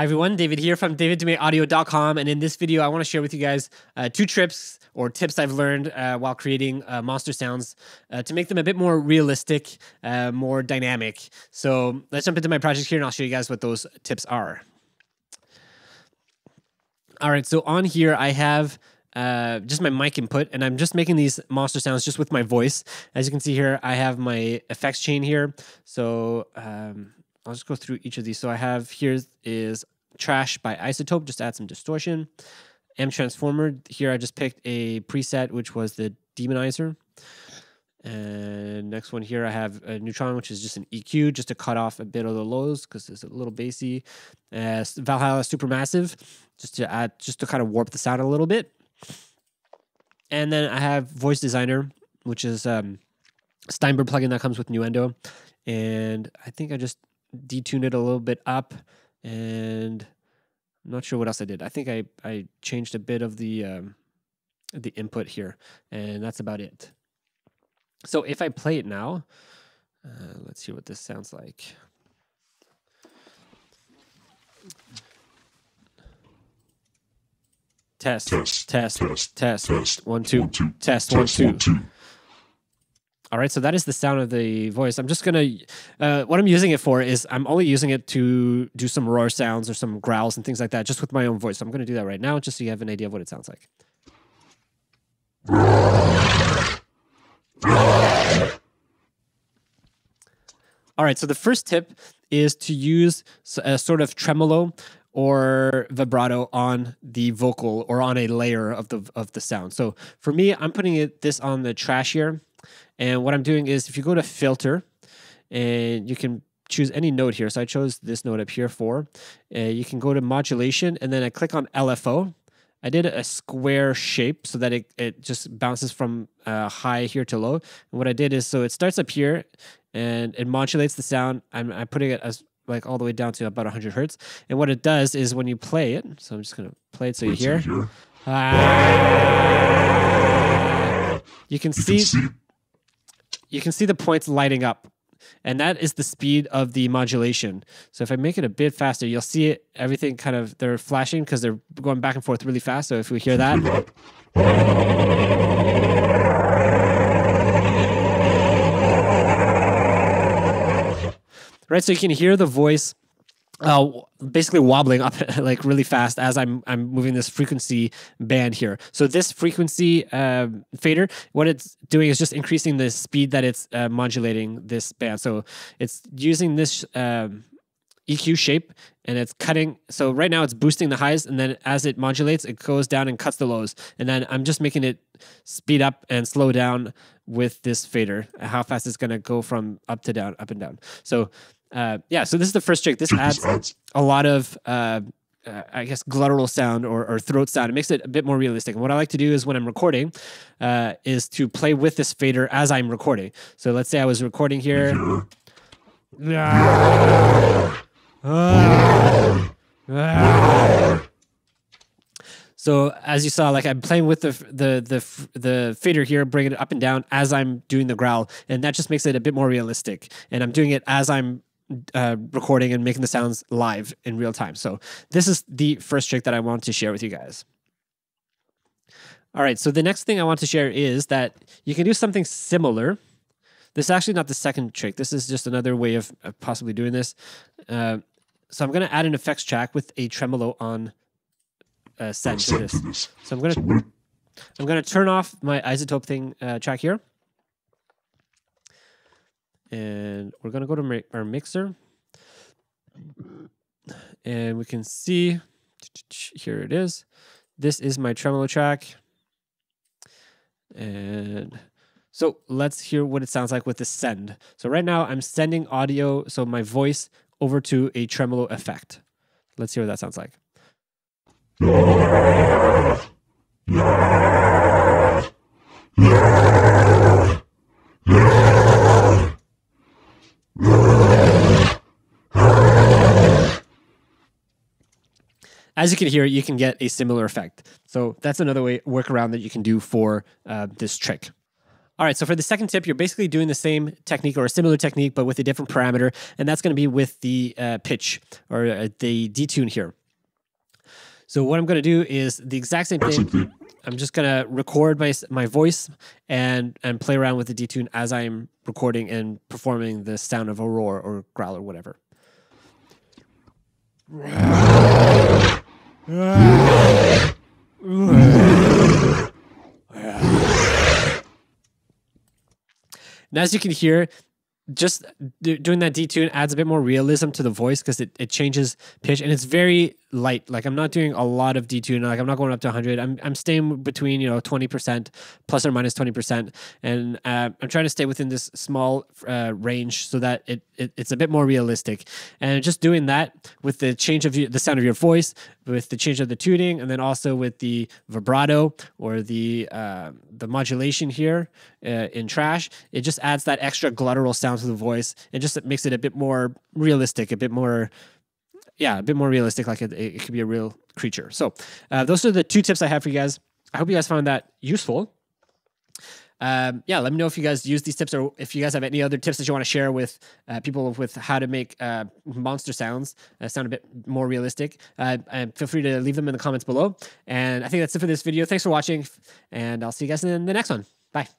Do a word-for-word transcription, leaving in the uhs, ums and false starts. Hi everyone, David here from david dumaise audio dot com, and in this video I want to share with you guys uh, two trips or tips I've learned uh, while creating uh, monster sounds uh, to make them a bit more realistic, uh, more dynamic. So let's jump into my project here and I'll show you guys what those tips are. All right, so on here I have uh, just my mic input, and I'm just making these monster sounds just with my voice. As you can see here, I have my effects chain here. So um, I'll just go through each of these. So I have, here is Trash by Isotope, just add some distortion. M Transformer, here I just picked a preset, which was the Demonizer. And next one here I have a Neutron, which is just an E Q, just to cut off a bit of the lows, because it's a little bassy. Uh, Valhalla Supermassive, just to add, just to kind of warp the sound a little bit. And then I have Voice Designer, which is um, Steinberg plugin that comes with Nuendo. And I think I just detune it a little bit up, and I'm not sure what else I did. I think I, I changed a bit of the um, the input here, and that's about it. So if I play it now, uh, let's hear what this sounds like. Test, test, test, test, test, test. One, two, one, two. Test, one, two. One, two. All right, so that is the sound of the voice. I'm just gonna, uh, what I'm using it for is I'm only using it to do some roar sounds or some growls and things like that, just with my own voice. So I'm gonna do that right now, just so you have an idea of what it sounds like. All right, so the first tip is to use a sort of tremolo or vibrato on the vocal or on a layer of the, of the sound. So for me, I'm putting it, this on the Trash here. And what I'm doing is, if you go to filter, and you can choose any note here. So I chose this note up here, four. Uh, you can go to modulation, and then I click on L F O. I did a square shape so that it, it just bounces from uh, high here to low. And what I did is, so it starts up here, and it modulates the sound. I'm, I'm putting it as like all the way down to about one hundred hertz. And what it does is when you play it, so I'm just going to play it so you hear. Here. Ah, you can you see... Can see You can see the points lighting up, and that is the speed of the modulation. So if I make it a bit faster, you'll see it, everything kind of, they're flashing because they're going back and forth really fast. So if we hear that, right? So you can hear the voice uh, basically wobbling up like really fast as I'm, I'm moving this frequency band here. So this frequency uh, fader, what it's doing is just increasing the speed that it's uh, modulating this band. So it's using this um, E Q shape, and it's cutting. So right now it's boosting the highs, and then as it modulates, it goes down and cuts the lows. And then I'm just making it speed up and slow down with this fader, how fast it's going to go from up to down, up and down. So Uh, yeah, so this is the first trick. This adds, adds a lot of, uh, uh, I guess, glottal sound or, or throat sound. It makes it a bit more realistic. And what I like to do is when I'm recording uh, is to play with this fader as I'm recording. So let's say I was recording here. Yeah. Ah. Yeah. Ah. Yeah. Ah. So as you saw, like I'm playing with the, the the the fader here, bringing it up and down as I'm doing the growl, and that just makes it a bit more realistic. And I'm doing it as I'm Uh, recording and making the sounds live in real time. So this is the first trick that I want to share with you guys. All right, so the next thing I want to share is that you can do something similar. This is actually not the second trick. This is just another way of, of possibly doing this. Uh, so I'm going to add an effects track with a tremolo on uh, set to this. this. So I'm going to I'm going to turn off my Isotope thing uh, track here. And we're going to go to our mixer, and we can see, here it is. This is my tremolo track. And so let's hear what it sounds like with the send. So right now I'm sending audio, so my voice, over to a tremolo effect. Let's hear what that sounds like. Yeah. Yeah. Yeah. Yeah. As you can hear, you can get a similar effect. So that's another way, workaround that you can do for uh, this trick. All right, so for the second tip, you're basically doing the same technique or a similar technique, but with a different parameter, and that's going to be with the uh, pitch or uh, the detune here. So what I'm going to do is the exact same thing. I'm just going to record my my voice and and play around with the detune as I'm recording and performing the sound of a roar or growl or whatever. And as you can hear, just doing that detune adds a bit more realism to the voice because it, it changes pitch and it's very light. Like I'm not doing a lot of detune. Like I'm not going up to one hundred. I'm, I'm staying between, you know, twenty percent plus or minus twenty percent. And uh, I'm trying to stay within this small uh, range so that it, it it's a bit more realistic. And just doing that with the change of the sound of your voice, with the change of the tuning, and then also with the vibrato or the uh, the modulation here uh, in Trash, it just adds that extra glottal sound to the voice and just it makes it a bit more realistic, a bit more, yeah, a bit more realistic, like it, it could be a real creature. So uh, those are the two tips I have for you guys. I hope you guys found that useful. Um, yeah, let me know if you guys use these tips or if you guys have any other tips that you want to share with uh, people with how to make uh, monster sounds uh, sound a bit more realistic. Uh, and feel free to leave them in the comments below. And I think that's it for this video. Thanks for watching, and I'll see you guys in the next one. Bye.